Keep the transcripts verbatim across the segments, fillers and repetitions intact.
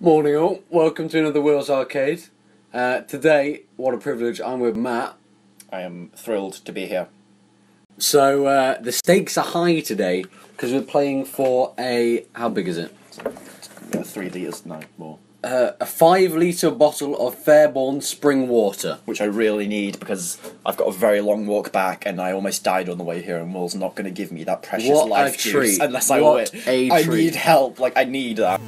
Morning all, welcome to another Will's Arcade. Uh, today, what a privilege, I'm with Matt. I am thrilled to be here. So, uh, the stakes are high today, because we're playing for a... how big is it? Uh, three litres, no, more. Uh, a five litre bottle of Fairbourne spring water. Which I really need, because I've got a very long walk back, and I almost died on the way here, and Will's not going to give me that precious what life juice treat. Unless I what owe it. A I treat. Need help, like, I need that.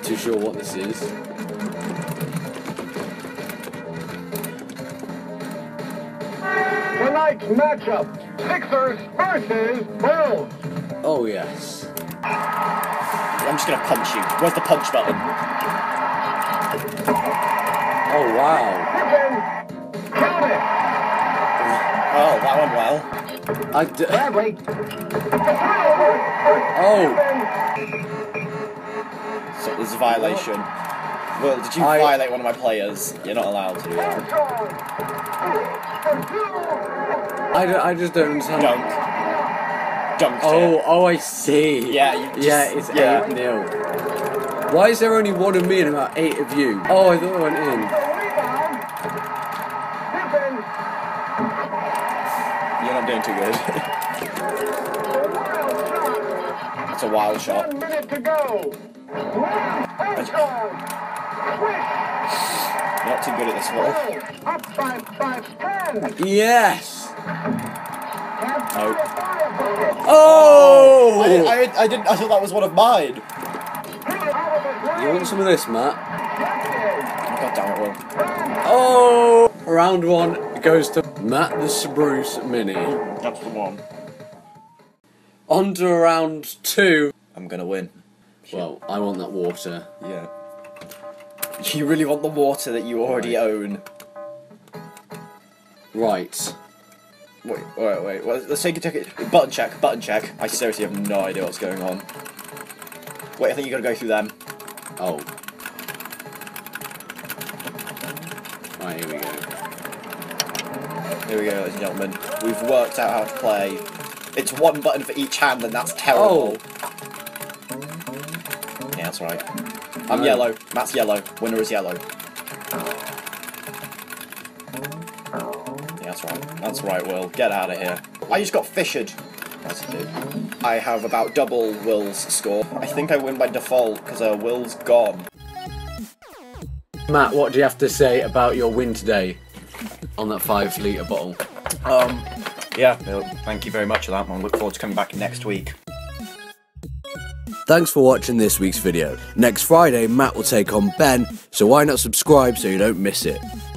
Too sure what this is. Tonight's matchup: Sixers versus Bulls. Oh yes. I'm just gonna punch you. Where's the punch button? Oh wow. You can count it. Oh, that went well. I d that way. Oh. So there's a violation. Well, did you I... violate one of my players? You're not allowed to. I, don't, I just don't understand. Dunked. Dunked oh, it. Oh, I see. Yeah, you just, yeah, it's yeah. eight nil. Why is there only one of me and about eight of you? Oh, I thought I went in. You're not doing too good. It's a wild shot. One minute to go. You're not too good at this one. Yes! No. Oh! I, I, I didn't. I thought that was one of mine. You want some of this, Matt? Oh, God damn it, Will. Oh! Round one goes to Matt the Spruce Mini. That's the one. On to round two. I'm gonna win. Well, I want that water. Yeah. You really want the water that you already right. own. Right. Wait, wait, wait. Well, let's take a ticket. Button check, button check. I seriously have no idea what's going on. Wait, I think you gotta go through them. Oh. Right, here we go. Here we go, ladies and gentlemen. We've worked out how to play. It's one button for each hand, and that's terrible. Oh. Yeah, that's right. I'm um, yellow. Matt's yellow. Winner is yellow. Yeah, that's right. That's right, Will. Get out of here. I just got fissured. That's it. I have about double Will's score. I think I win by default, because uh, Will's gone. Matt, what do you have to say about your win today on that five litre bottle? Um, yeah, thank you very much for that, man. Look forward to coming back next week. Thanks for watching this week's video. Next Friday, Matt will take on Ben, so why not subscribe so you don't miss it?